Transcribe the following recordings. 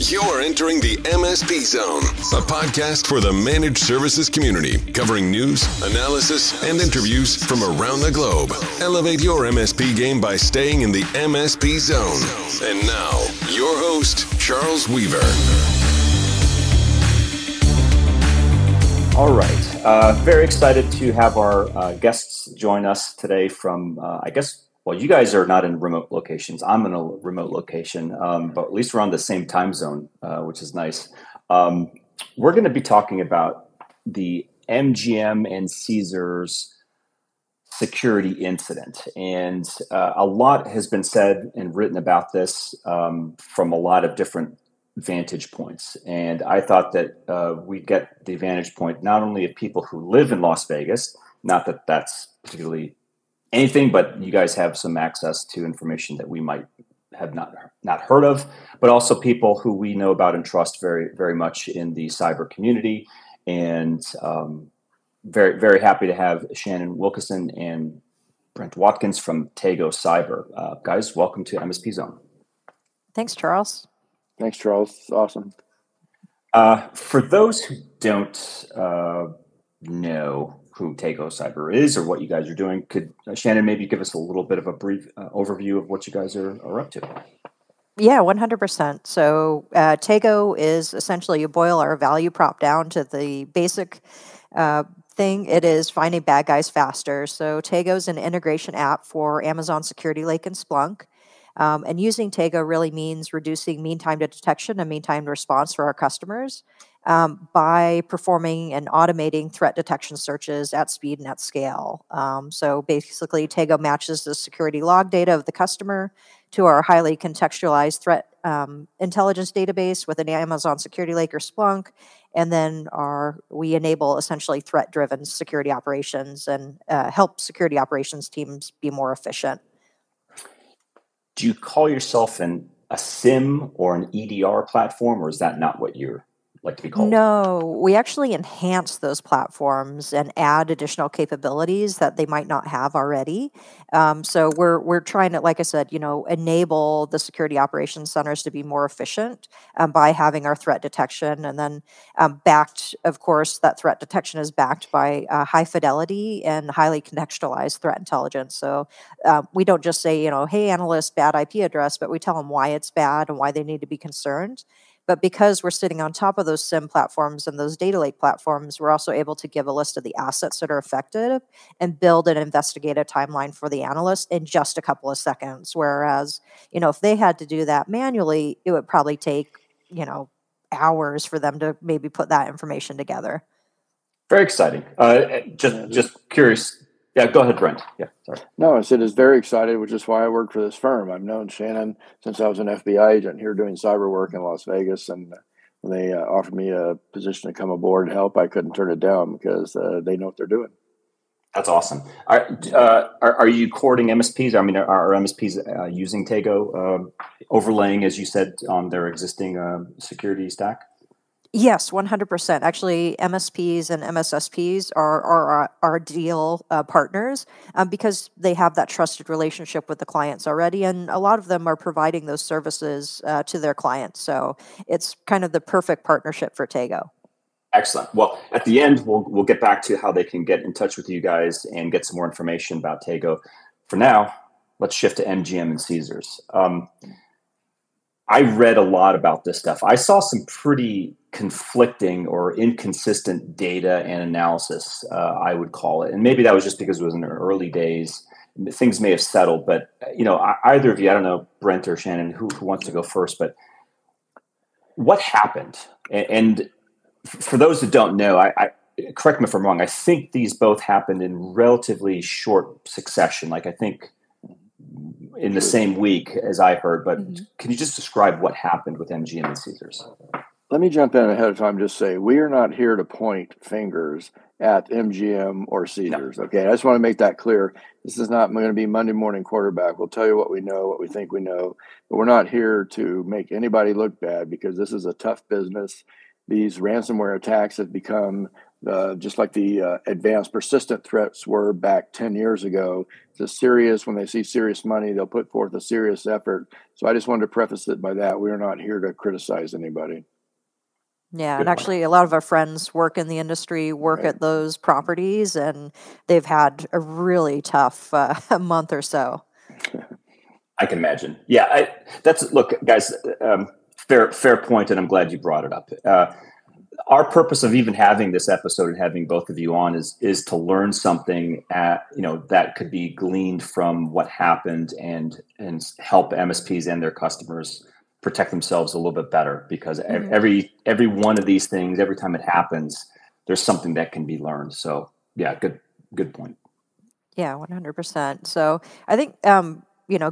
You are entering the MSP Zone, a podcast for the managed services community, covering news, analysis, and interviews from around the globe. Elevate your MSP game by staying in the MSP Zone. And now, your host, Charles Weaver. All right. Very excited to have our guests join us today from, well, you guys are not in remote locations. I'm in a remote location, but at least we're on the same time zone, which is nice. We're going to be talking about the MGM and Caesars security incident. And a lot has been said and written about this from a lot of different vantage points. And I thought that we'd get the vantage point not only of people who live in Las Vegas, not that that's particularly anything, but you guys have some access to information that we might have not heard of, but also people who we know about and trust very, very much in the cyber community. And very, very happy to have Shannon Wilkerson and Brent Watkins from Tego Cyber. Guys, welcome to MSP Zone. Thanks, Charles. Thanks, Charles. Awesome. For those who don't know who Tego Cyber is or what you guys are doing, could Shannon maybe give us a little bit of a brief overview of what you guys are up to? Yeah, 100%. So Tego is essentially, you boil our value prop down to the basic thing. It is finding bad guys faster. So Tego is an integration app for Amazon Security Lake and Splunk. And using Tego really means reducing mean time to detection and mean time to response for our customers by performing and automating threat detection searches at speed and at scale. So basically, Tego matches the security log data of the customer to our highly contextualized threat intelligence database with an Amazon Security Lake or Splunk, and then we enable essentially threat-driven security operations and help security operations teams be more efficient. Do you call yourself a SIM or an EDR platform, or is that not what you're like to be called? No, we actually enhance those platforms and add additional capabilities that they might not have already. So we're trying to, like I said, you know, enable the security operations centers to be more efficient by having our threat detection, and then backed, of course, that threat detection is backed by high fidelity and highly contextualized threat intelligence. So we don't just say, you know, hey, analyst, bad IP address, but we tell them why it's bad and why they need to be concerned. But because we're sitting on top of those SIM platforms and those data lake platforms, we're also able to give a list of the assets that are affected and build an investigative timeline for the analyst in just a couple of seconds. Whereas, you know, if they had to do that manually, it would probably take, you know, hours for them to maybe put that information together. Very exciting. Just curious. Yeah, go ahead, Brent. Yeah, sorry. No, I said it's very excited, which is why I work for this firm. I've known Shannon since I was an FBI agent here doing cyber work in Las Vegas, and when they offered me a position to come aboard and help, I couldn't turn it down because they know what they're doing. That's awesome. Are you courting MSPs? I mean, are MSPs using Tego, overlaying, as you said, on their existing security stack? Yes, 100%. Actually, MSPs and MSSPs are our deal partners because they have that trusted relationship with the clients already, and a lot of them are providing those services to their clients. So it's kind of the perfect partnership for Tego. Excellent. Well, at the end, we'll get back to how they can get in touch with you guys and get some more information about Tego. For now, let's shift to MGM and Caesars. I read a lot about this stuff. I saw some pretty conflicting or inconsistent data and analysis, I would call it. And maybe that was just because it was in the early days. Things may have settled, but you know, either of you, I don't know, Brent or Shannon, who wants to go first, but what happened? And for those who don't know, I correct me if I'm wrong, I think these both happened in relatively short succession. Like I think in the same week as I heard, but can you just describe what happened with MGM and Caesars? Let me jump in ahead of time and just say we are not here to point fingers at MGM or Caesars. No. Okay, I just want to make that clear. This is not going to be Monday morning quarterback. We'll tell you what we know, what we think we know, but we're not here to make anybody look bad because this is a tough business. These ransomware attacks have become just like the advanced persistent threats were back 10 years ago. It's a serious, when they see serious money, they'll put forth a serious effort. So I just wanted to preface it by that. We are not here to criticize anybody. Yeah, and actually a lot of our friends work in the industry, work at those properties, and they've had a really tough month or so. I can imagine. Yeah, that's, look, guys, fair point, and I'm glad you brought it up. Our purpose of even having this episode and having both of you on is to learn something that could be gleaned from what happened and help MSPs and their customers protect themselves a little bit better, because every one of these things, every time it happens, there's something that can be learned. So yeah, good point. Yeah, 100%. So I think,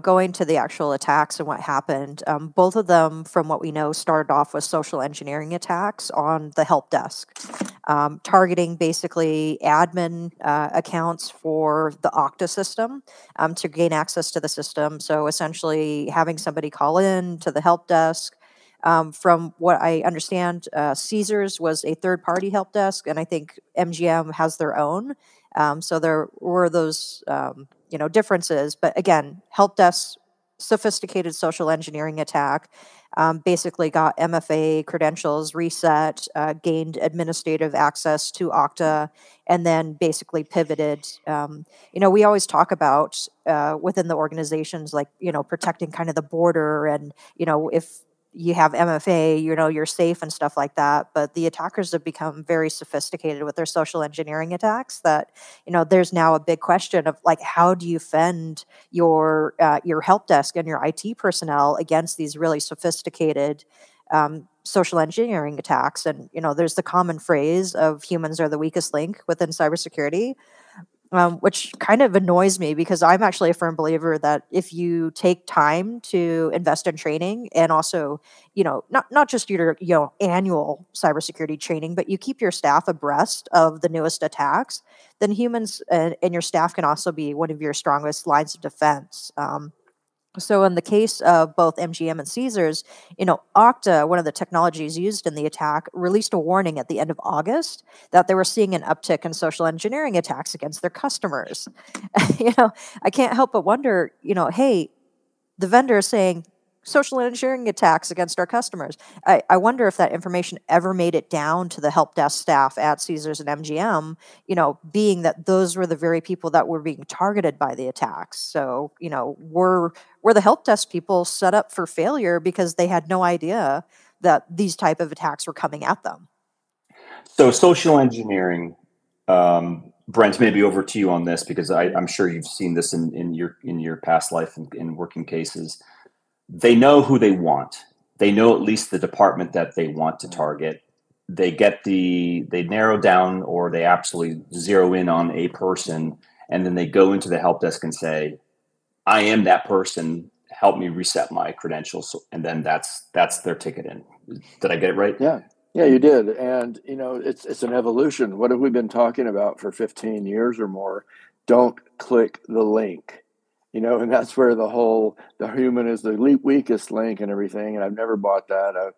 going to the actual attacks and what happened, both of them, from what we know, started off with social engineering attacks on the help desk, targeting basically admin accounts for the Okta system to gain access to the system. So essentially having somebody call in to the help desk. From what I understand, Caesars was a third-party help desk, and I think MGM has their own. So there were those differences, but again, helped us sophisticated social engineering attack, basically got MFA credentials reset, gained administrative access to Okta, and then basically pivoted. We always talk about within the organizations, like, protecting kind of the border, and, if you have MFA, you're safe and stuff like that. But the attackers have become very sophisticated with their social engineering attacks that, there's now a big question of, like, how do you fend your help desk and your IT personnel against these really sophisticated social engineering attacks? And, there's the common phrase of humans are the weakest link within cybersecurity, which kind of annoys me, because I'm actually a firm believer that if you take time to invest in training, and also, not just your annual cybersecurity training, but you keep your staff abreast of the newest attacks, then humans and your staff can also be one of your strongest lines of defense. So in the case of both MGM and Caesars, Okta, one of the technologies used in the attack, released a warning at the end of August that they were seeing an uptick in social engineering attacks against their customers. I can't help but wonder, hey, the vendor is saying social engineering attacks against our customers. I wonder if that information ever made it down to the help desk staff at Caesars and MGM, being that those were the very people that were being targeted by the attacks. So, were the help desk people set up for failure because they had no idea that these type of attacks were coming at them? So social engineering, Brent, maybe over to you on this, because I'm sure you've seen this in your past life in working cases. They know who they want. They know at least the department that they want to target. They narrow down, or they absolutely zero in on a person, and then they go into the help desk and say, "I am that person. Help me reset my credentials." And then that's their ticket in. Did I get it right? Yeah. Yeah, you did. And it's an evolution. What have we been talking about for 15 years or more? Don't click the link. And that's where the human is the weakest link and everything. And I've never bought that.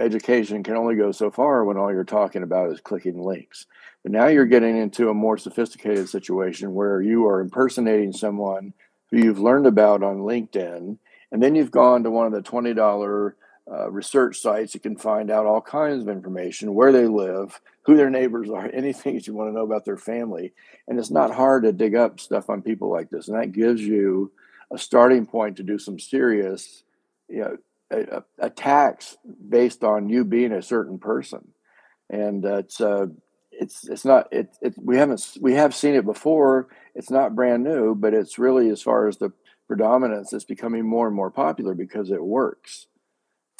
Education can only go so far when all you're talking about is clicking links. But now you're getting into a more sophisticated situation where you are impersonating someone who you've learned about on LinkedIn. And then you've gone to one of the $20 research sites. You can find out all kinds of information, where they live, who their neighbors are, anything that you want to know about their family. And it's not hard to dig up stuff on people like this. And that gives you a starting point to do some serious attacks based on you being a certain person. And we have seen it before. It's not brand new, but it's really, as far as the predominance, it's becoming more and more popular because it works.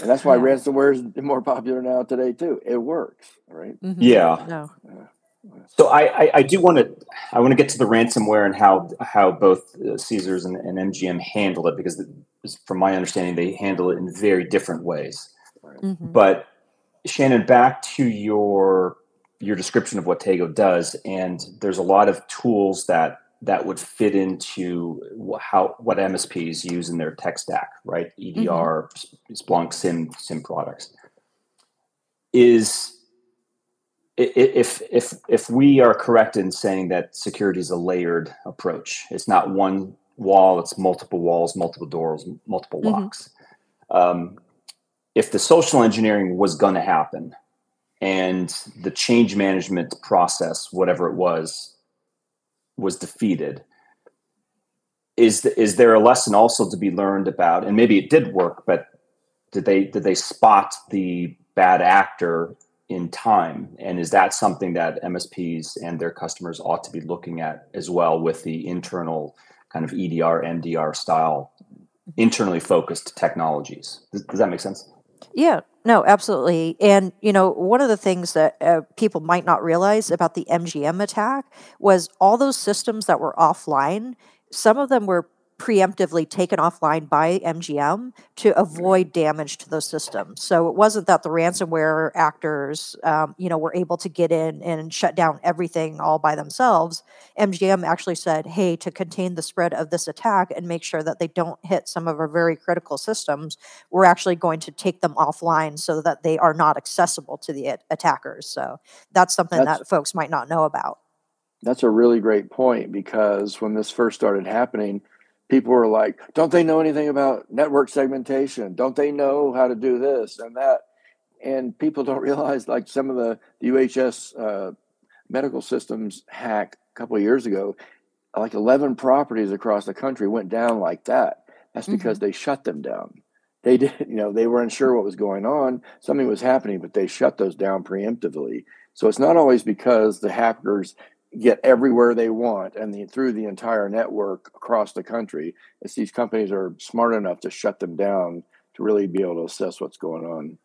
And that's why ransomware is more popular now today too. It works, right? Mm-hmm. Yeah. No. So I do want to get to the ransomware and how both Caesars and MGM handle it, because from my understanding they handle it in very different ways. Right? Mm-hmm. But Shannon, back to your description of what Tego does, and there's a lot of tools that would fit into what MSPs use in their tech stack, right? EDR, Splunk, SIM products. Is if we are correct in saying that security is a layered approach, it's not one wall, it's multiple walls, multiple doors, multiple locks. If the social engineering was going to happen and the change management process, whatever it was defeated, is there a lesson also to be learned about, and maybe it did work, but did they spot the bad actor in time? And is that something that MSPs and their customers ought to be looking at as well, with the internal kind of EDR, MDR style, internally focused technologies? Does that make sense? Yeah, no, absolutely. And, you know, one of the things that people might not realize about the MGM attack was all those systems that were offline, some of them were preemptively taken offline by MGM to avoid damage to those systems. So it wasn't that the ransomware actors, you know, were able to get in and shut down everything all by themselves. MGM actually said, hey, to contain the spread of this attack and make sure that they don't hit some of our very critical systems, we're actually going to take them offline so that they are not accessible to the attackers. So that's something that folks might not know about. That's a really great point, because when this first started happening, people were like, don't they know anything about network segmentation? Don't they know how to do this and that? And people don't realize, like, some of the UHS medical systems hack a couple of years ago, like 11 properties across the country went down like that. That's because they shut them down. They didn't, you know, they weren't sure what was going on. Something was happening, but they shut those down preemptively. So it's not always because the hackers get everywhere they want and through the entire network across the country. It's these companies are smart enough to shut them down to really be able to assess what's going on.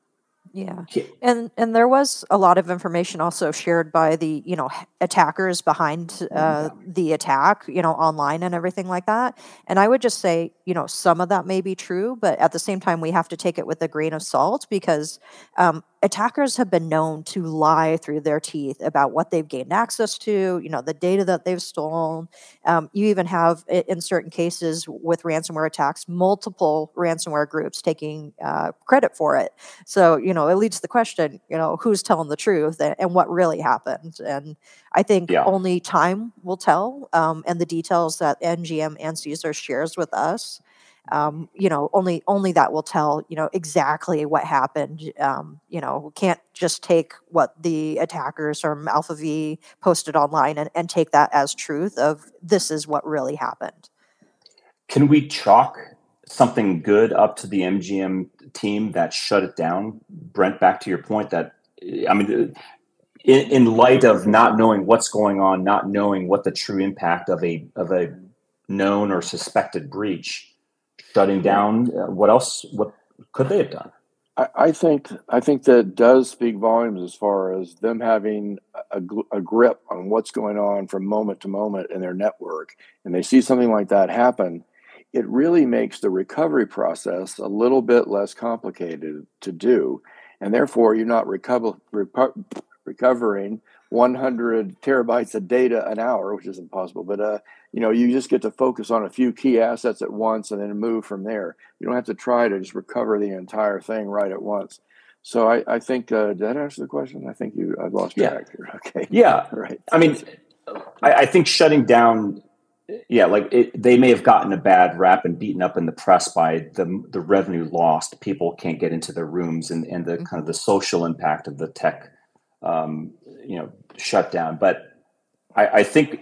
Yeah. And there was a lot of information also shared by the, you know, attackers behind the attack, you know, online and everything like that. And I would just say, you know, some of that may be true, but at the same time, we have to take it with a grain of salt, because attackers have been known to lie through their teeth about what they've gained access to, you know, the data that they've stolen. You even have, in certain cases with ransomware attacks, multiple ransomware groups taking credit for it. So, you know, it leads to the question, you know, who's telling the truth and what really happened? And I think only time will tell. And the details that MGM and CSER shares with us, you know, only that will tell, you know, exactly what happened. You know, we can't just take what the attackers from ALPHV posted online and take that as truth of this is what really happened. Can we chalk something good up to the MGM team that shut it down? Brent, back to your point that, I mean, in light of not knowing what's going on, not knowing what the true impact of a known or suspected breach, shutting down, what else? What could they have done? I think that does speak volumes as far as them having a grip on what's going on from moment to moment in their network, and they see something like that happen. It really makes the recovery process a little bit less complicated to do, and therefore you're not recovering 100 terabytes of data an hour, which is impossible, but you know, you just get to focus on a few key assets at once and then move from there. You don't have to try to just recover the entire thing right at once. So I think, did that answer the question? I think I've lost track here. Okay. Yeah. Right. I mean, I think shutting down, they may have gotten a bad rap and beaten up in the press by the revenue lost. People can't get into their rooms and the kind of the social impact of the tech, you know, shutdown. But I think,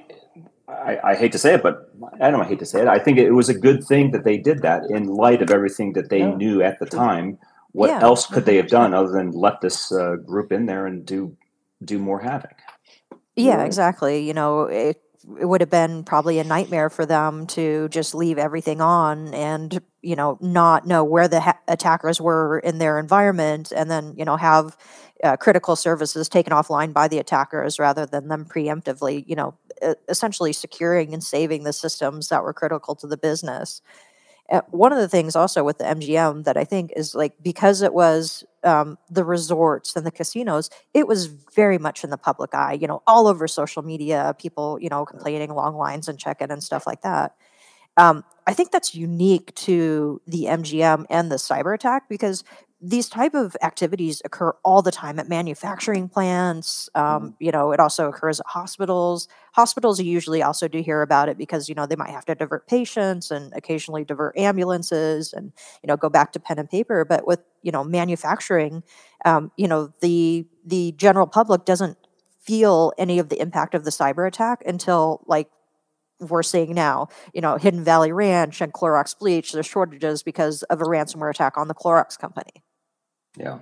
I hate to say it, but I don't hate to say it. I think it was a good thing that they did that in light of everything that they knew at the time. What else could they have done other than let this group in there and do more havoc? Yeah, right. Exactly. You know, it would have been probably a nightmare for them to just leave everything on and, you know, not know where the attackers were in their environment, and then, you know, have critical services taken offline by the attackers rather than them preemptively, you know, essentially securing and saving the systems that were critical to the business. One of the things also with the MGM that I think is, like, because it was the resorts and the casinos, it was very much in the public eye, you know, all over social media, people, you know, complaining, long lines and check-in and stuff like that. I think that's unique to the MGM and the cyber attack, because these type of activities occur all the time at manufacturing plants. You know, it also occurs at hospitals. Hospitals usually also do hear about it because, you know, they might have to divert patients and occasionally divert ambulances and, you know, go back to pen and paper. But with, you know, manufacturing, you know, the general public doesn't feel any of the impact of the cyber attack until, like, we're seeing now, you know, Hidden Valley Ranch and Clorox bleach, there's shortages because of a ransomware attack on the Clorox company. Yeah.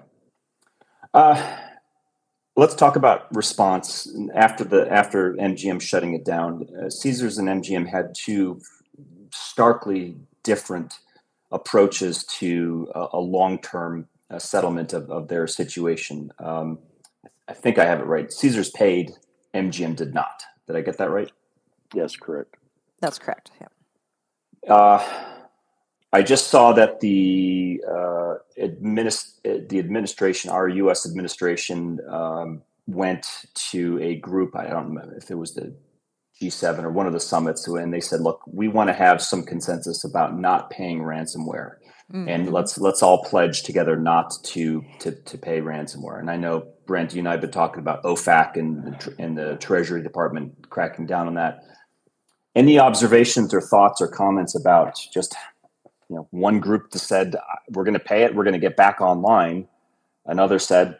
Let's talk about response after the MGM shutting it down. Caesars and MGM had two starkly different approaches to a long-term settlement of their situation. I think I have it right. Caesars paid, MGM did not. Did I get that right? Yes, correct. That's correct. Yeah. I just saw that the administration, our U.S. administration, went to a group. I don't know if it was the G7 or one of the summits, and they said, "Look, we want to have some consensus about not paying ransomware, and let's all pledge together not to pay ransomware." And I know, Brent, you and I have been talking about OFAC and the Treasury Department cracking down on that. Any observations or thoughts or comments about just, you know, one group that said, we're going to pay it, we're going to get back online. Another said,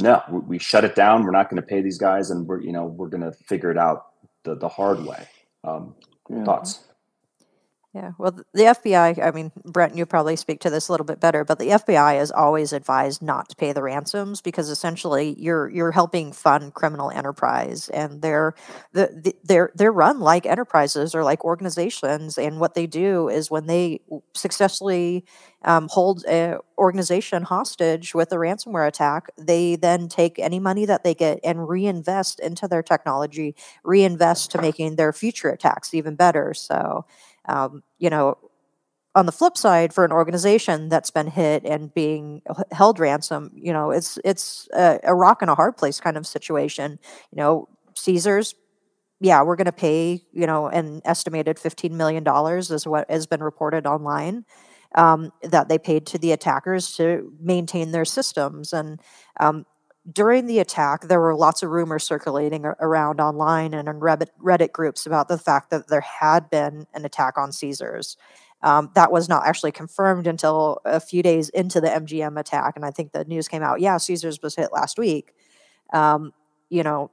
no, we shut it down, we're not going to pay these guys, and we're, you know, we're going to figure it out the hard way. Thoughts? Yeah, well, the FBI, I mean, Brent, you probably speak to this a little bit better, but the FBI is always advised not to pay the ransoms because essentially you're helping fund criminal enterprise, and they're run like enterprises or like organizations, and what they do is when they successfully hold an organization hostage with a ransomware attack, they then take any money that they get and reinvest into their technology, reinvest to making their future attacks even better, so... you know, on the flip side, for an organization that's been hit and being held ransom, you know, it's a rock and a hard place kind of situation. You know, Caesars, yeah, we're going to pay, you know, an estimated $15 million is what has been reported online that they paid to the attackers to maintain their systems. And during the attack, there were lots of rumors circulating around online and in Reddit groups about the fact that there had been an attack on Caesars. That was not actually confirmed until a few days into the MGM attack, and I think the news came out, yeah, Caesars was hit last week. You know,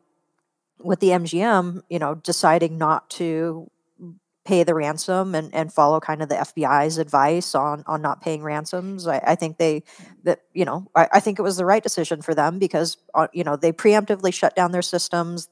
with the MGM, you know, deciding not to pay the ransom and follow kind of the FBI's advice on not paying ransoms. I think I think it was the right decision for them because, you know, they preemptively shut down their systems.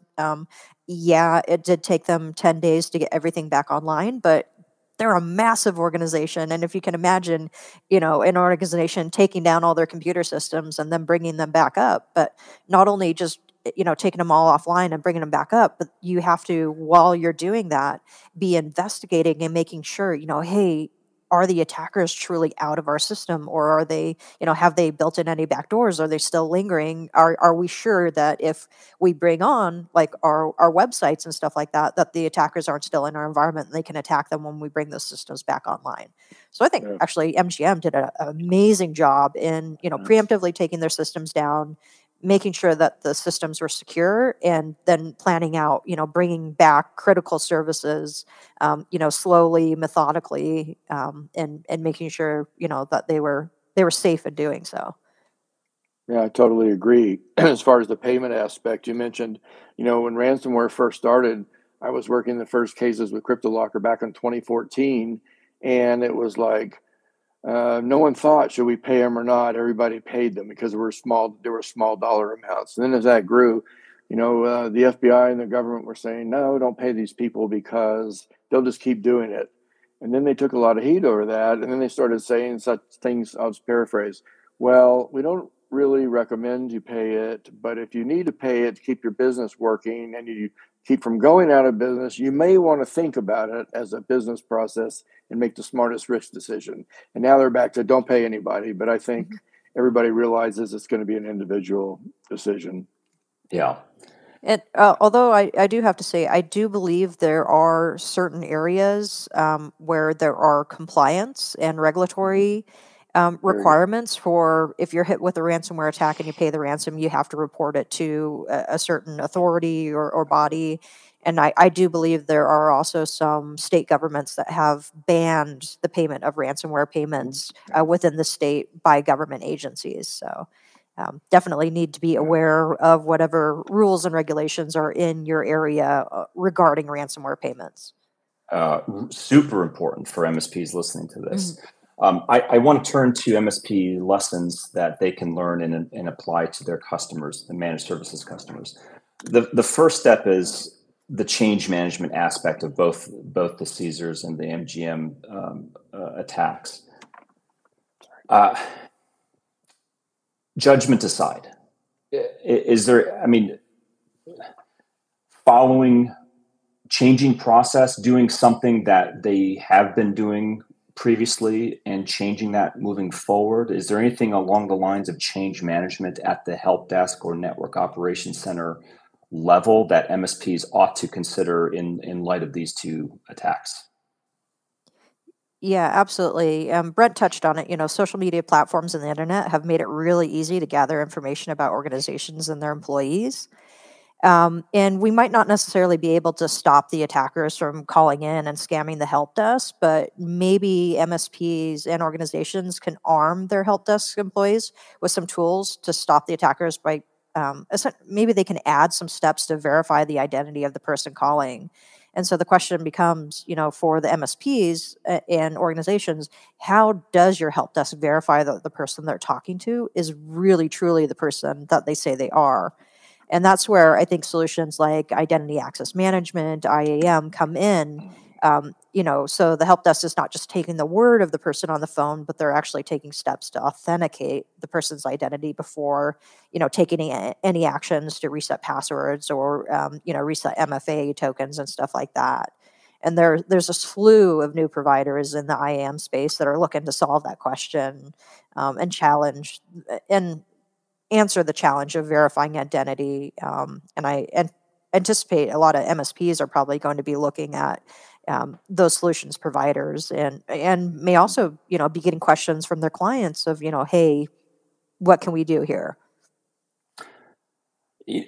Yeah, it did take them 10 days to get everything back online, but they're a massive organization. And if you can imagine, you know, an organization taking down all their computer systems and then bringing them back up, but not only just, you know, taking them all offline and bringing them back up, but you have to, while you're doing that, be investigating and making sure, you know, hey, are the attackers truly out of our system, or are they, you know, have they built in any backdoors? Are they still lingering? Are we sure that if we bring on like our websites and stuff like that, that the attackers aren't still in our environment and they can attack them when we bring those systems back online? So I think actually MGM did an amazing job in, you know, preemptively taking their systems down, making sure that the systems were secure, and then planning out, you know, bringing back critical services, you know, slowly, methodically, and making sure, you know, that they were safe in doing so. Yeah, I totally agree. As far as the payment aspect, you mentioned, you know, when ransomware first started, I was working the first cases with CryptoLocker back in 2014, and it was like, no one thought, should we pay them or not? Everybody paid them because there were small dollar amounts. And then as that grew, you know, the FBI and the government were saying, no, don't pay these people because they'll just keep doing it. And then they took a lot of heat over that. And then they started saying such things, I'll just paraphrase, well, we don't really recommend you pay it, but if you need to pay it to keep your business working and you keep from going out of business, you may want to think about it as a business process and make the smartest risk decision. And now they're back to don't pay anybody, but I think everybody realizes it's going to be an individual decision. Yeah. And although I do have to say, I do believe there are certain areas where there are compliance and regulatory requirements for if you're hit with a ransomware attack and you pay the ransom, you have to report it to a certain authority or body. And I do believe there are also some state governments that have banned the payment of ransomware payments within the state by government agencies. So definitely need to be aware of whatever rules and regulations are in your area regarding ransomware payments. Super important for MSPs listening to this. Mm-hmm. I want to turn to MSP lessons that they can learn and apply to their customers, the managed services customers. The first step is the change management aspect of both the Caesars and the MGM attacks. Judgment aside, is there, I mean, following, changing process, doing something that they have been doing previously and changing that moving forward? Is there anything along the lines of change management at the help desk or network operations center level that MSPs ought to consider in light of these two attacks? Yeah, absolutely. Brent touched on it. You know, social media platforms and the internet have made it really easy to gather information about organizations and their employees. And we might not necessarily be able to stop the attackers from calling in and scamming the help desk, but maybe MSPs and organizations can arm their help desk employees with some tools to stop the attackers by maybe they can add some steps to verify the identity of the person calling. And so the question becomes, you know, for the MSPs and organizations, how does your help desk verify that the person they're talking to is really truly the person that they say they are? And that's where I think solutions like identity access management, IAM, come in. You know, so the help desk is not just taking the word of the person on the phone, but they're actually taking steps to authenticate the person's identity before, you know, taking any actions to reset passwords or, you know, reset MFA tokens and stuff like that. And there's a slew of new providers in the IAM space that are looking to solve that question and challenge and answer the challenge of verifying identity. And I anticipate a lot of MSPs are probably going to be looking at those solutions providers and may also, you know, be getting questions from their clients of, you know, hey, what can we do here?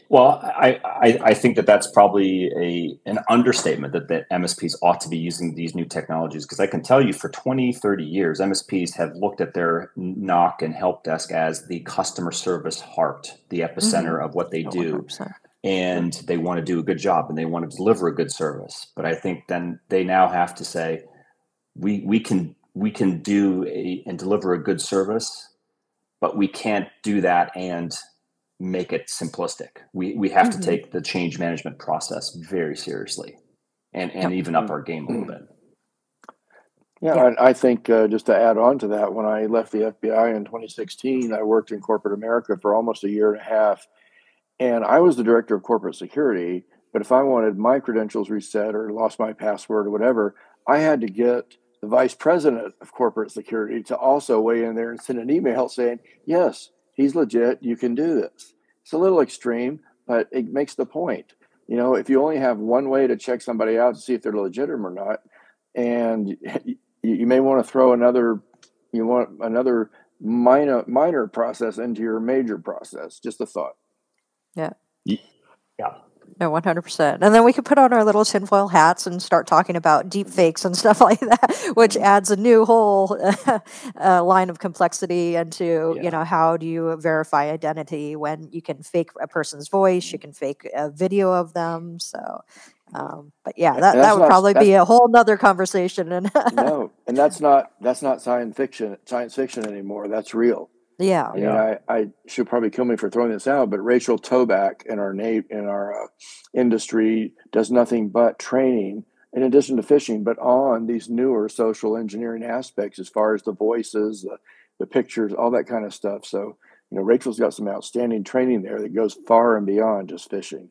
Well, I think that that's probably an understatement that MSPs ought to be using these new technologies, because I can tell you for 20, 30 years, MSPs have looked at their NOC and help desk as the customer service heart, the epicenter of what they do. 100%. And they want to do a good job and they want to deliver a good service. But I think then they now have to say, we can do and deliver a good service, but we can't do that and make it simplistic. We have to take the change management process very seriously and even up our game a little bit. Yeah. And I think just to add on to that, when I left the FBI in 2016, I worked in corporate America for almost a year and a half. And I was the director of corporate security, but if I wanted my credentials reset or lost my password or whatever, I had to get the vice president of corporate security to also weigh in there and send an email saying, yes, he's legit, you can do this. It's a little extreme, but it makes the point. You know, if you only have one way to check somebody out to see if they're legitimate or not, and you may want to throw another minor process into your major process, just a thought. Yeah. No, 100%. And then we can put on our little tinfoil hats and start talking about deep fakes and stuff like that, which adds a new whole line of complexity into, you know, how do you verify identity when you can fake a person's voice, you can fake a video of them. So, but yeah, that would probably be a whole nother conversation. And no, and that's not science fiction anymore. That's real. Yeah, I mean, I should probably kill me for throwing this out, but Rachel Toback in our industry does nothing but training, in addition to phishing, but on these newer social engineering aspects as far as the voices, the pictures, all that kind of stuff. So, you know, Rachel's got some outstanding training there that goes far and beyond just phishing.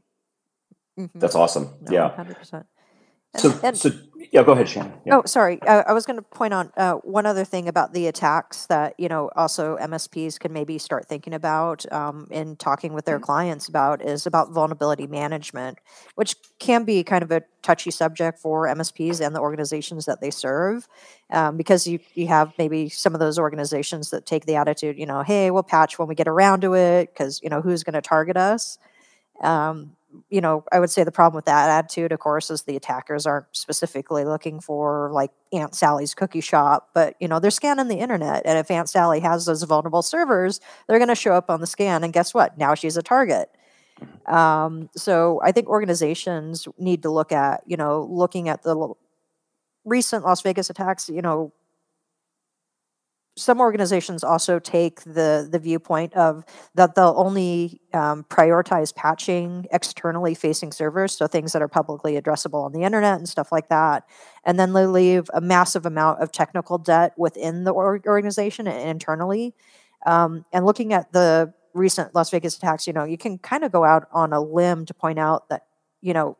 That's awesome. No, yeah, 100%. So yeah, go ahead, Shannon. Yeah. Oh, sorry. I was going to point out one other thing about the attacks that, you know, also MSPs can maybe start thinking about in talking with their clients about is about vulnerability management, which can be kind of a touchy subject for MSPs and the organizations that they serve, because you have maybe some of those organizations that take the attitude, you know, hey, we'll patch when we get around to it because, you know, who's going to target us? You know, I would say the problem with that attitude, of course, is the attackers aren't specifically looking for like Aunt Sally's cookie shop, but you know, they're scanning the internet. And if Aunt Sally has those vulnerable servers, they're going to show up on the scan. And guess what? Now she's a target. So I think organizations need to look at, you know, looking at the recent Las Vegas attacks, you know, some organizations also take the viewpoint of that they'll only prioritize patching externally facing servers, so things that are publicly addressable on the internet and stuff like that, and then they leave a massive amount of technical debt within the organization and internally. And looking at the recent Las Vegas attacks, you know, you can kind of go out on a limb to point out that, you know,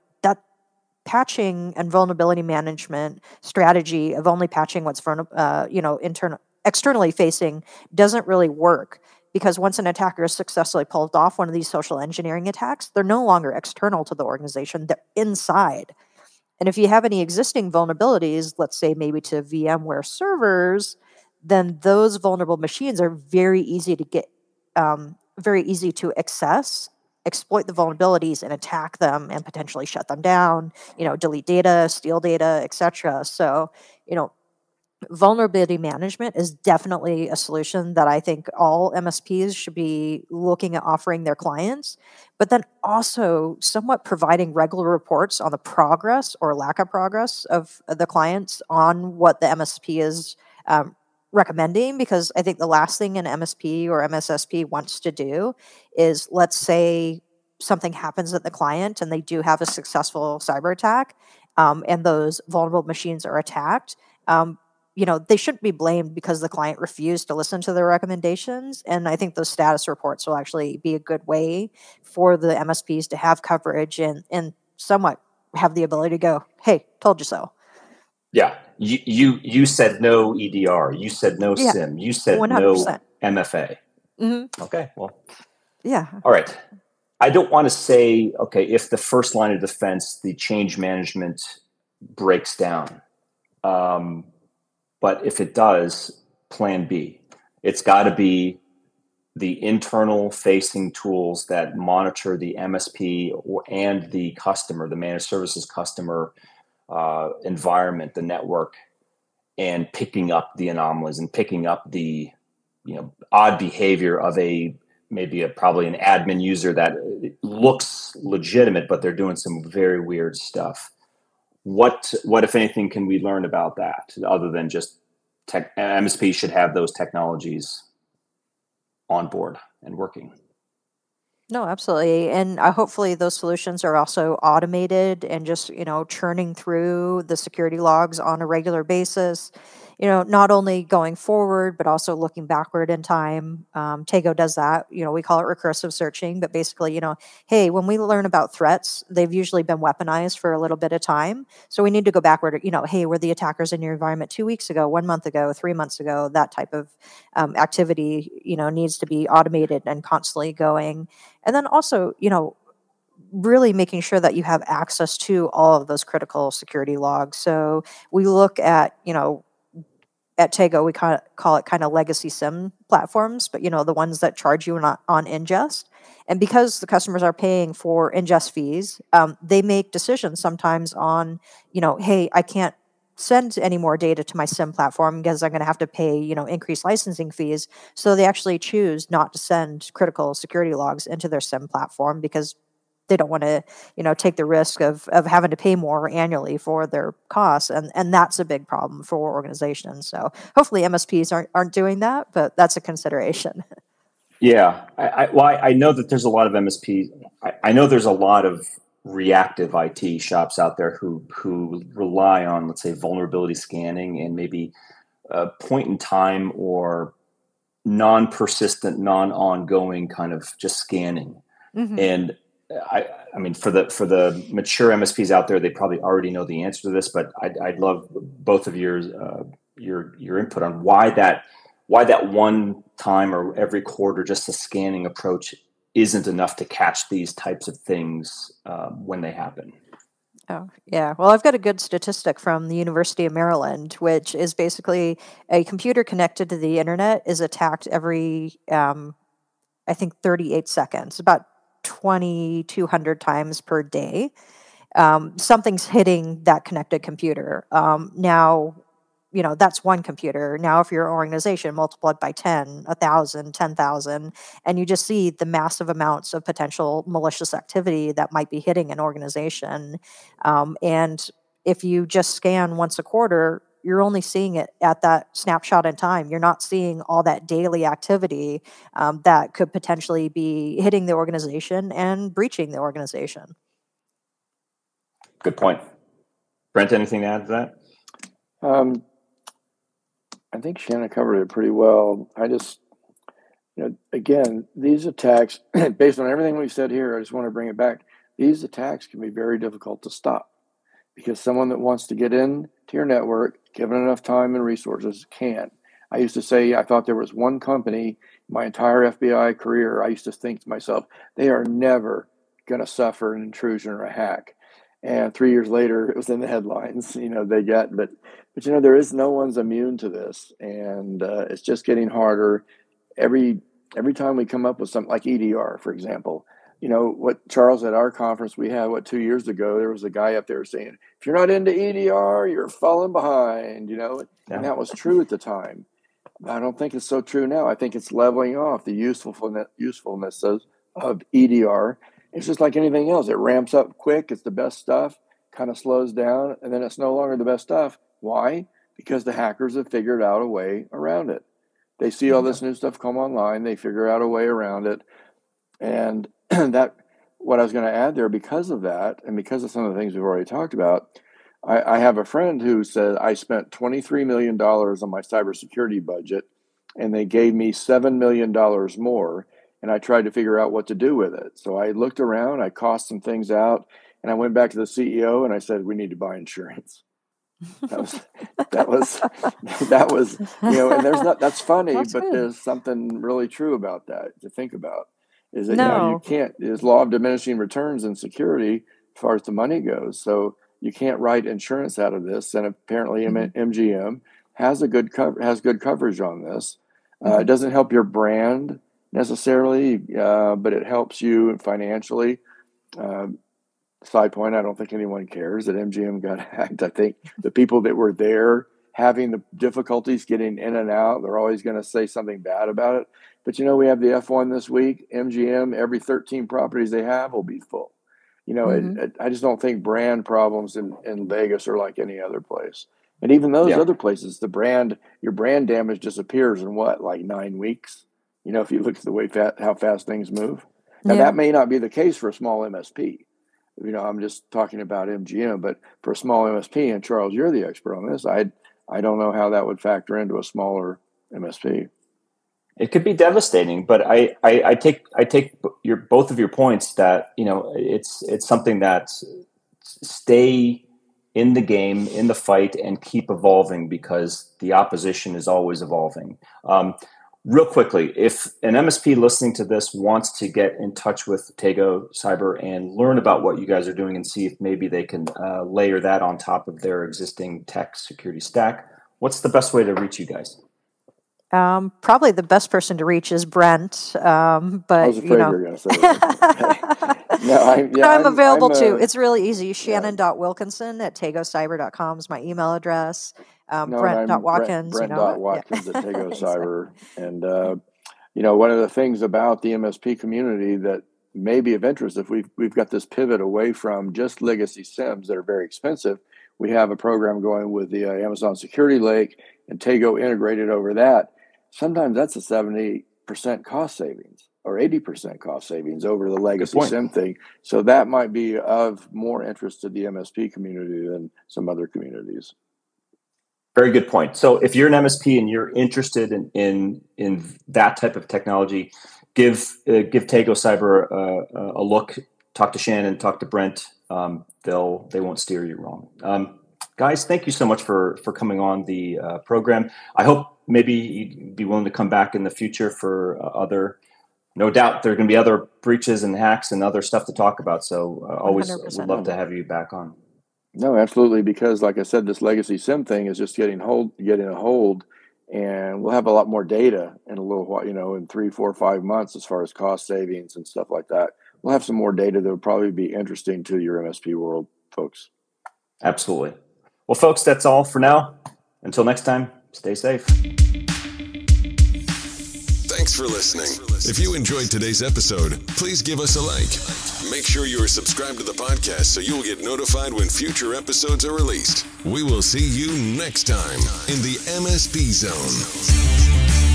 patching and vulnerability management strategy of only patching what's you know, externally facing doesn't really work, because once an attacker has successfully pulled off one of these social engineering attacks, they're no longer external to the organization, they're inside. And if you have any existing vulnerabilities, let's say maybe to VMware servers, then those vulnerable machines are very easy to get, very easy to access, exploit the vulnerabilities and attack them and potentially shut them down, you know, delete data, steal data, etc. So, you know, vulnerability management is definitely a solution that I think all MSPs should be looking at offering their clients, but then also somewhat providing regular reports on the progress or lack of progress of the clients on what the MSP is recommending, because I think the last thing an MSP or MSSP wants to do is, let's say something happens at the client and they do have a successful cyber attack and those vulnerable machines are attacked. You know, they shouldn't be blamed because the client refused to listen to their recommendations. And I think those status reports will actually be a good way for the MSPs to have coverage and somewhat have the ability to go, hey, told you so. Yeah. You said no EDR. You said no SIM. You said 100%. No MFA. Mm-hmm. Okay. Well, yeah. All right. I don't want to say, okay, if the first line of defense, the change management breaks down, but if it does, plan B. It's got to be the internal facing tools that monitor the MSP and the customer, the managed services customer environment, the network, and picking up the anomalies and picking up the, you know, odd behavior of probably an admin user that looks legitimate, but they're doing some very weird stuff. What if anything can we learn about that, other than just MSP should have those technologies on board and working? No, absolutely. And hopefully those solutions are also automated and just, you know, churning through the security logs on a regular basis, you know, not only going forward, but also looking backward in time. Tego does that. You know, we call it recursive searching, but basically, you know, hey, when we learn about threats, they've usually been weaponized for a little bit of time. So we need to go backward, you know, hey, were the attackers in your environment 2 weeks ago, 1 month ago, 3 months ago? That type of activity, you know, needs to be automated and constantly going. And then also, you know, really making sure that you have access to all of those critical security logs. So we look at, you know, at Tego, we call it kind of legacy SIM platforms, but, you know, the ones that charge you on ingest. And because the customers are paying for ingest fees, they make decisions sometimes on, you know, hey, I can't send any more data to my SIM platform because I'm going to have to pay, you know, increased licensing fees. So they actually choose not to send critical security logs into their SIM platform because they don't want to, you know, take the risk of having to pay more annually for their costs. And that's a big problem for organizations. So hopefully MSPs aren't doing that, but that's a consideration. Yeah. I know that there's a lot of MSPs. I know there's a lot of reactive IT shops out there who rely on, let's say, vulnerability scanning and maybe a point in time or non-persistent, non-ongoing kind of just scanning. Mm-hmm. And I mean, for the mature MSPs out there, they probably already know the answer to this, but I'd love both of your input on why that one time or every quarter, just a scanning approach isn't enough to catch these types of things when they happen. Oh, yeah. Well, I've got a good statistic from the University of Maryland, which is basically a computer connected to the internet is attacked every, I think, 38 seconds, about 2,200 times per day. Something's hitting that connected computer. Now, you know, that's one computer. Now, if your organization multiplied by 10, 1,000, 10,000, and you just see the massive amounts of potential malicious activity that might be hitting an organization. And if you just scan once a quarter, you're only seeing it at that snapshot in time. You're not seeing all that daily activity that could potentially be hitting the organization and breaching the organization. Good point. Brent, anything to add to that? I think Shannon covered it pretty well. I just, you know, again, these attacks, based on everything we've said here, I just want to bring it back. These attacks can be very difficult to stop because someone that wants to get in to your network, given enough time and resources, can. I used to say, I thought there was one company, my entire FBI career, I used to think to myself, they are never going to suffer an intrusion or a hack. And 3 years later, it was in the headlines, you know, they got, but you know, there is no one's immune to this. And it's just getting harder. Every time we come up with something like EDR, for example, you know, what Charles at our conference we had, 2 years ago, there was a guy up there saying, if you're not into EDR, you're falling behind, you know, yeah. And that was true at the time. I don't think it's so true now. I think it's leveling off the usefulness of EDR. It's just like anything else. It ramps up quick. It's the best stuff, kind of slows down, and then it's no longer the best stuff. Why? Because the hackers have figured out a way around it. They see all this new stuff come online. They figure out a way around it. And that, what I was going to add there, because of that, and because of some of the things we've already talked about, I have a friend who said, I spent $23 million on my cybersecurity budget, and they gave me $7 million more. And I tried to figure out what to do with it. So I looked around, I cost some things out, and I went back to the CEO and I said, we need to buy insurance. That was, you know, and there's not, that's funny, that's but good. There's something really true about that to think about. Is that, no. You know, you can't, there's law of diminishing returns in security as far as the money goes. So you can't write insurance out of this. And apparently MGM has good coverage on this. It doesn't help your brand necessarily, but it helps you financially. Side point, I don't think anyone cares that MGM got hacked. I think the people that were there having the difficulties getting in and out, they're always going to say something bad about it. But, you know, we have the F1 this week. MGM, every 13 properties they have will be full. You know, I just don't think brand problems in Vegas are like any other place. And even those other places, your brand damage disappears in what, like 9 weeks? You know, if you look at the way how fast things move. Now, that may not be the case for a small MSP. You know, I'm just talking about MGM, but for a small MSP, and Charles, you're the expert on this, I don't know how that would factor into a smaller MSP. It could be devastating, but I take both of your points that, you know, it's something that stay in the game, in the fight, and keep evolving because the opposition is always evolving. Real quickly, if an MSP listening to this wants to get in touch with Tego Cyber and learn about what you guys are doing and see if maybe they can layer that on top of their existing tech security stack, what's the best way to reach you guys? Probably the best person to reach is Brent. But I was afraid you know, you were going to say that. I'm available too. It's really easy. Shannon.Wilkinson@tegocyber.com is my email address. Brent.Watkins. Brent.Watkins at Tego Cyber. And, you know, one of the things about the MSP community that may be of interest, if we've got this pivot away from just legacy SIEMs that are very expensive, we have a program going with the Amazon Security Lake and Tego integrated over that. Sometimes that's a 70% cost savings or 80% cost savings over the legacy SIEM thing. So that might be of more interest to the MSP community than some other communities. Very good point. So if you're an MSP and you're interested in that type of technology, give Tego Cyber a look. talk to Shannon, talk to Brent. They won't steer you wrong. Guys, thank you so much for coming on the program. I hope maybe you'd be willing to come back in the future for other. No doubt there are going to be other breaches and hacks and other stuff to talk about. So always would love to have you back on. No, absolutely. Because like I said, this legacy SIM thing is just getting a hold, and we'll have a lot more data in a little while, you know, in 3, 4, 5 months, as far as cost savings and stuff like that. We'll have some more data that will probably be interesting to your MSP world folks. Absolutely. Well, folks, that's all for now. Until next time, stay safe. Thanks for listening. If you enjoyed today's episode, please give us a like. Make sure you are subscribed to the podcast so you will get notified when future episodes are released. We will see you next time in the MSP Zone.